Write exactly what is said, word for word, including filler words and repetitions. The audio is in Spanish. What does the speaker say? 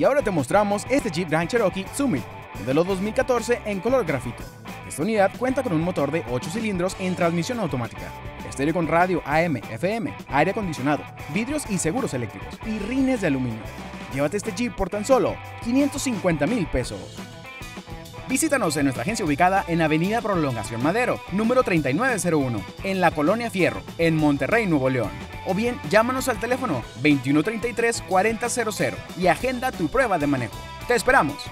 y ahora te mostramos este Jeep Grand Cherokee Summit, modelo dos mil catorce en color grafito. Esta unidad cuenta con un motor de ocho cilindros en transmisión automática, estéreo con radio A M F M, aire acondicionado, vidrios y seguros eléctricos y rines de aluminio. Llévate este Jeep por tan solo quinientos cincuenta mil pesos. Visítanos en nuestra agencia ubicada en Avenida Prolongación Madero, número treinta y nueve cero uno, en la Colonia Fierro, en Monterrey, Nuevo León. O bien, llámanos al teléfono veintiuno treinta y tres cuarenta cero cero y agenda tu prueba de manejo. ¡Te esperamos!